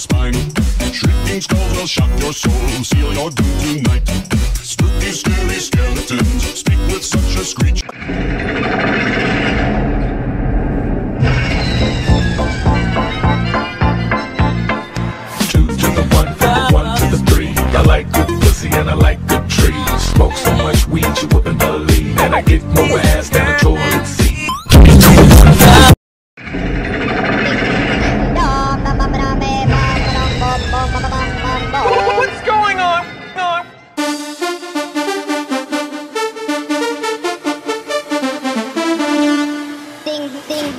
spine. Shrieking skulls will shock your soul, seal your doom tonight. Spooky, scary skeletons speak with such a screech. Two to the one to the three. I like good pussy and I like good trees. Smoke so much weed you wouldn't believe, and I get more ass than a toilet seat. What's going on? Ding, ding.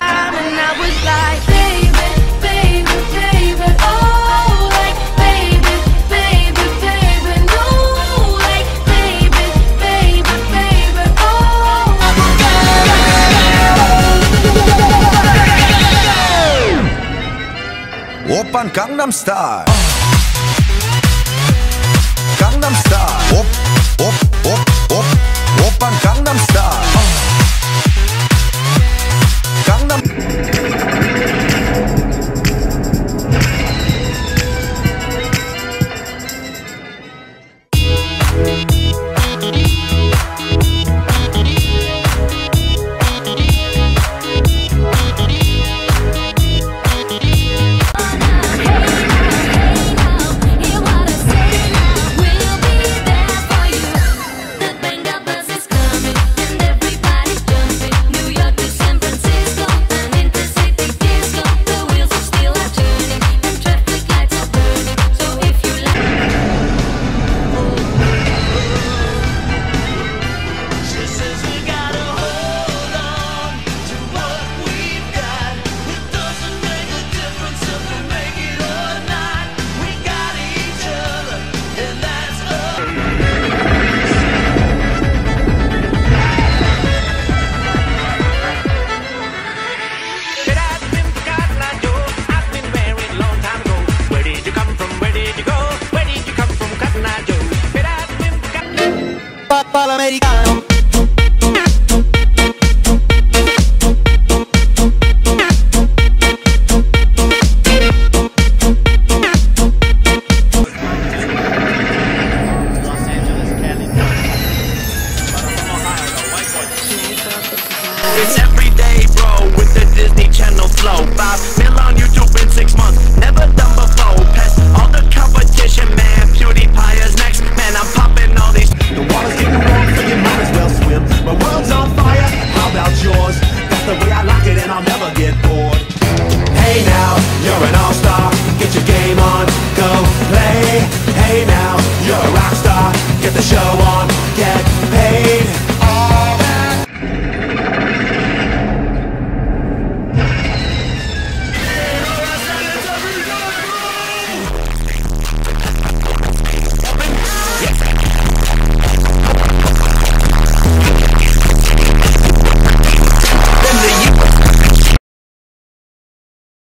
And I was like, baby, baby, baby, oh, like, baby, baby, baby, no, like, baby, baby, baby, oh. Oppan Gangnam Style. Gangnam Style. Oppan Gangnam Style.